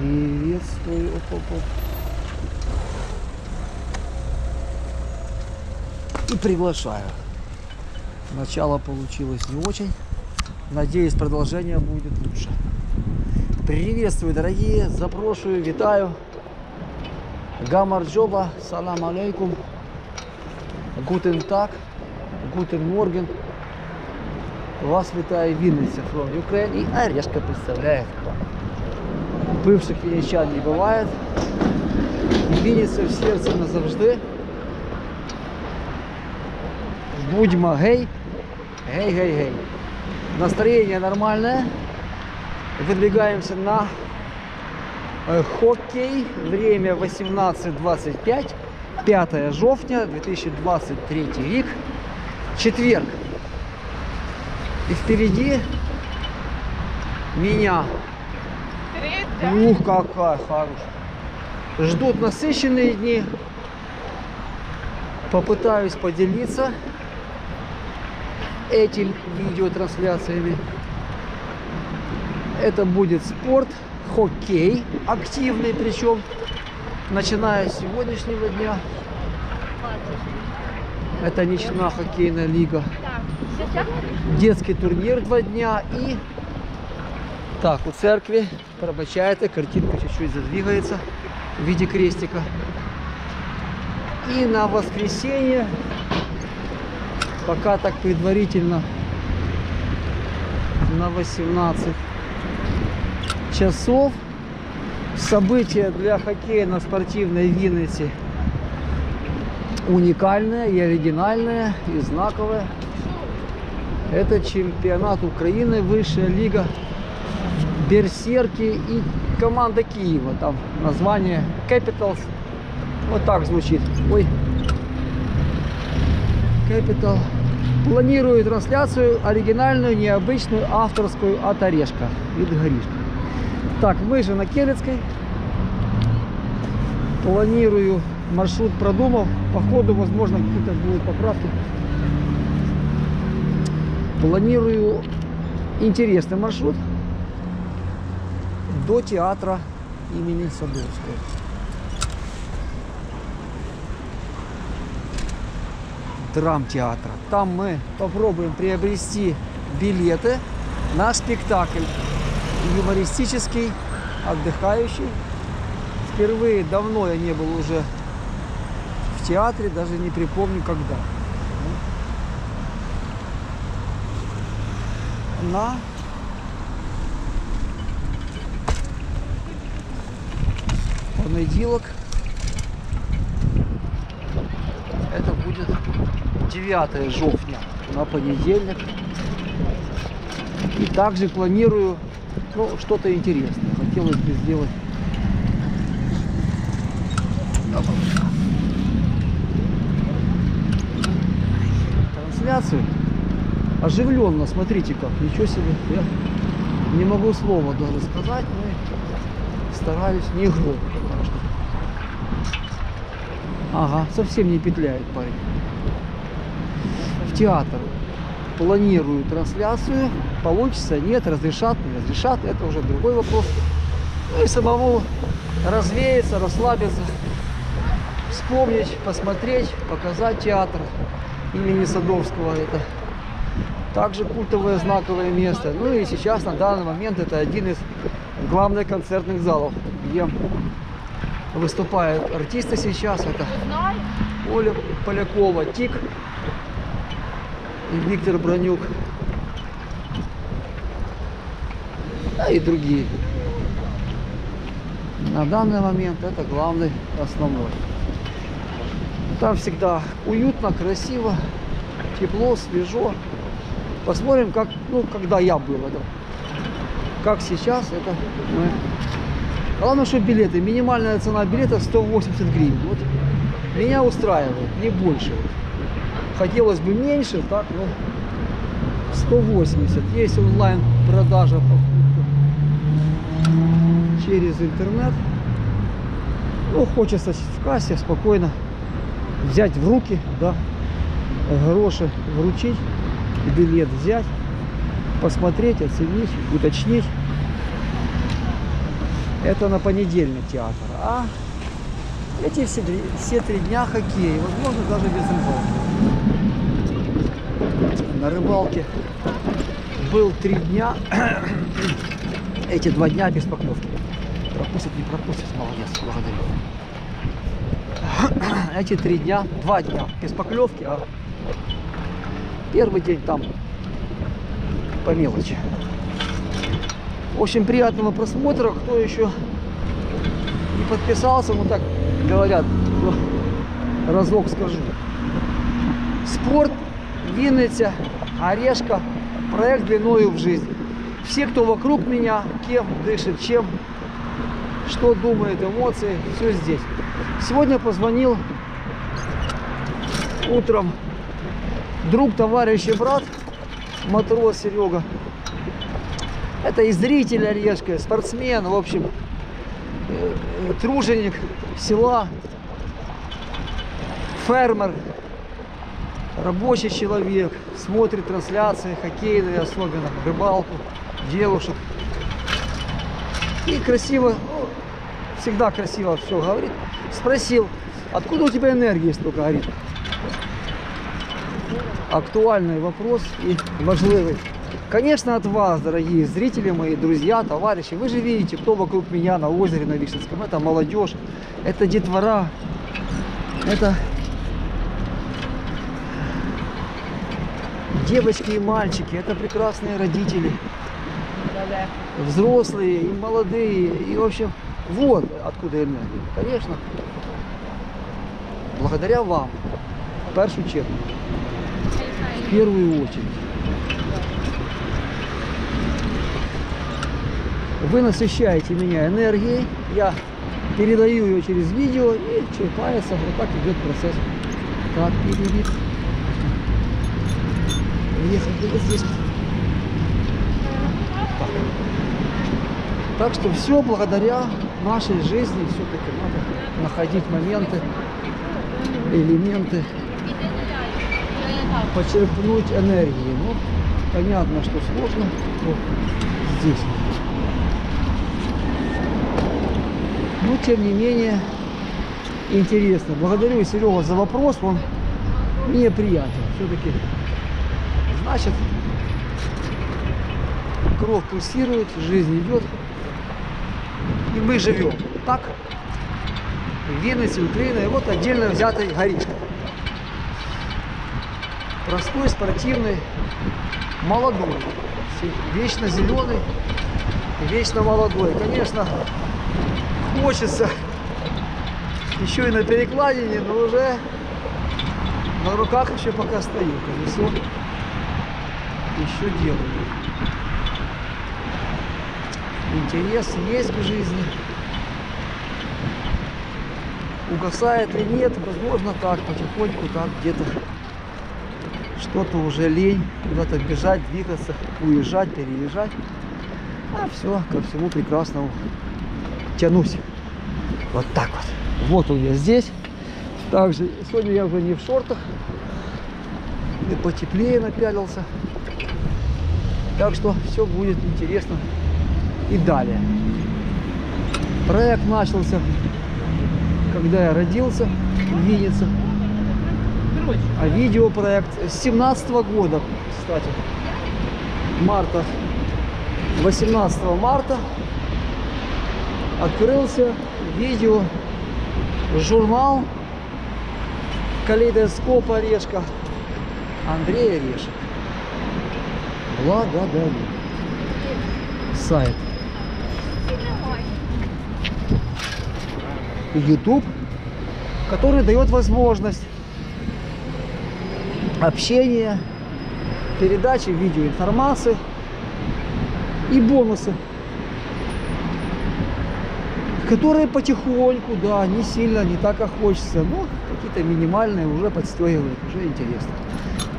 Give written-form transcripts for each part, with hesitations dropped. Приветствую. И приглашаю. Начало получилось не очень. Надеюсь, продолжение будет лучше. Приветствую, дорогие. Запрошую, витаю. Гамарджоба, салам алейкум. Гутен так, гутен морген. Вас витаю Винница from Ukraine. И Орешка представляет. Бывших винничан не бывает. И Винница в сердце назавжди. Будьмо гей. Гей-гей-гей. Настроение нормальное. Выдвигаемся на хоккей. Время 18:25. 5 жовтня 2023 век. Четверг. И впереди меня. Ух, какая хорошая. Ждут насыщенные дни. Попытаюсь поделиться этим видеотрансляциями. Это будет спорт, хоккей, активный, причем начиная с сегодняшнего дня. Это ничная хоккейная лига. Детский турнир 2 дня и... Так, у церкви, пробачайте, картинка чуть-чуть задвигается в виде крестика. И на воскресенье, пока так предварительно, на 18 часов. Событие для хоккейно-спортивной Винницы уникальное и оригинальное, и знаковое. Это чемпионат Украины, высшая лига. Берсерки и команда Киева. Там название Капиталс. Вот так звучит. Ой. Капитал. Планирую трансляцию оригинальную, необычную, авторскую от Орешка. Вид Горишка. Так, мы же на Келецкой. Планирую маршрут, продумал. По ходу, возможно, какие-то будут поправки. Планирую интересный маршрут. До театра имени Садовского. Драмтеатра. Там мы попробуем приобрести билеты на спектакль. Юмористический, отдыхающий. Впервые давно я не был уже в театре, даже не припомню когда. На... понеділок. Это будет 9 жовтня, на понедельник. И также планирую, ну, что-то интересное. Хотелось бы сделать. Трансляцию. Оживленно, смотрите как. Ничего себе. Я не могу слова даже сказать, но стараюсь не громко. Ага, совсем не петляет парень. В театр планирую трансляцию. Получится, нет, разрешат, не разрешат. Это уже другой вопрос. Ну и самому развеяться, расслабиться. Вспомнить, посмотреть, показать театр имени Садовского. Это также культовое, знаковое место. Ну и сейчас, на данный момент, это один из главных концертных залов, где... выступают артисты сейчас. Это Оля Полякова, Тик и Виктор Бронюк. Да и другие. На данный момент это главный, основной. Там всегда уютно, красиво, тепло, свежо. Посмотрим, как, ну, когда я был. Это, как сейчас, это мы... Главное, что билеты. Минимальная цена билета 180 гривен. Вот. Меня устраивает, не больше. Хотелось бы меньше, так, но 180. Есть онлайн-продажа, покупка через интернет. Ну, хочется в кассе спокойно взять в руки, да, гроши вручить, билет взять, посмотреть, оценить, уточнить. Это на понедельник театр. А эти все три дня хоккей. Возможно, даже без рыбалки. На рыбалке был 3 дня. Эти 2 дня без поклевки. Пропустит, не пропустит. Молодец, благодарю. Эти 3 дня, 2 дня без поклевки. А первый день там по мелочи. Очень приятного просмотра. Кто еще не подписался, ну так говорят, разок скажу. Спорт, Винница, Орешка, проект длиною в жизнь. Все, кто вокруг меня, кем дышит, чем, что думает, эмоции, все здесь. Сегодня позвонил утром друг, товарищ и брат, матрос Серега. Это и зритель Орешка, спортсмен, в общем, труженик села, фермер, рабочий человек, смотрит трансляции хоккейные, особенно рыбалку, девушек. И красиво, ну, всегда красиво все говорит. Спросил, откуда у тебя энергия столько, говорит. Актуальный вопрос и важливый. Конечно, от вас, дорогие зрители, мои друзья, товарищи. Вы же видите, кто вокруг меня на озере, на Вишневском. Это молодежь, это детвора, это девочки и мальчики, это прекрасные родители, взрослые и молодые. И, в общем, вот откуда энергия. Конечно, благодаря вам, в первую очередь. В первую очередь. Вы насыщаете меня энергией, я передаю ее через видео и черпается, вот так идет процесс. Так, перевид. Так что все благодаря нашей жизни, все-таки надо находить моменты, элементы, почерпнуть энергии. Ну, понятно, что сложно. Вот здесь. Но, тем не менее, интересно. Благодарю Серегу за вопрос, он мне приятен. Все-таки, значит, кровь пульсирует, жизнь идет, и мы живем. Так, Винница, Украина, и вот отдельно взятый Орешка. Простой, спортивный, молодой, вечно зеленый, вечно молодой. Конечно, хочется еще и на перекладине, но уже на руках еще пока стою, колесо еще делаю. Интерес есть к жизни. Угасает ли нет, возможно, так потихоньку, так где-то что-то уже лень, куда-то бежать, двигаться, уезжать, переезжать. А все, ко всему прекрасному тянусь. Вот так вот. Вот он я здесь. Также сегодня я уже не в шортах. И потеплее напялился. Так что все будет интересно и далее. Проект начался, когда я родился в Виннице. А видеопроект с 17-го года, кстати. Марта. 18 марта. Открылся видеожурнал «Калейдоскоп Орешка» Андрея Орешек. Благодарю. Сайт. YouTube, который дает возможность общения, передачи видеоинформации и бонусы, которые потихоньку, да, не сильно, не так охочется, но какие-то минимальные уже подстегивают, уже интересно.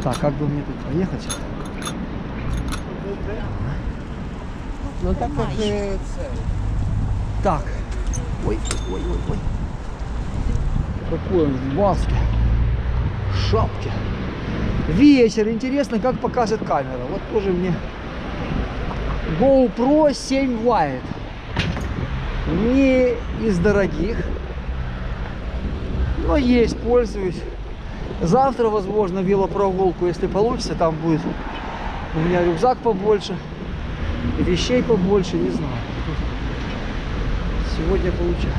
Так, как бы мне тут проехать? Ну так как и... Так. Ой, ой, ой, ой. Какой он в маске, шапке. Вечер, интересно, как покажет камера. Вот тоже мне GoPro 7 вайт. не из дорогих, но есть, пользуюсь. Завтра, возможно, велопрогулку, если получится, там будет у меня рюкзак побольше, вещей побольше, не знаю. Сегодня получается.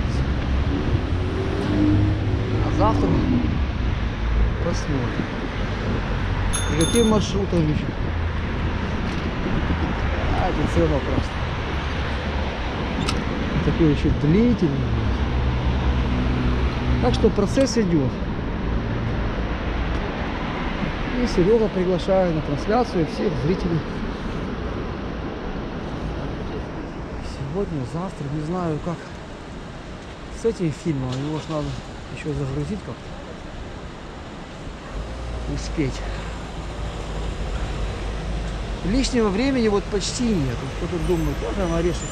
А завтра посмотрим. И каким маршрутом еще? А, это целый вопрос. Такой еще длительный. Так что процесс идет. И Серега приглашаю на трансляцию всех зрителей. Сегодня, завтра, не знаю как с этим фильмом, его ж надо еще загрузить как-то, успеть. Лишнего времени вот почти нет. Кто-то думает, вот она решит.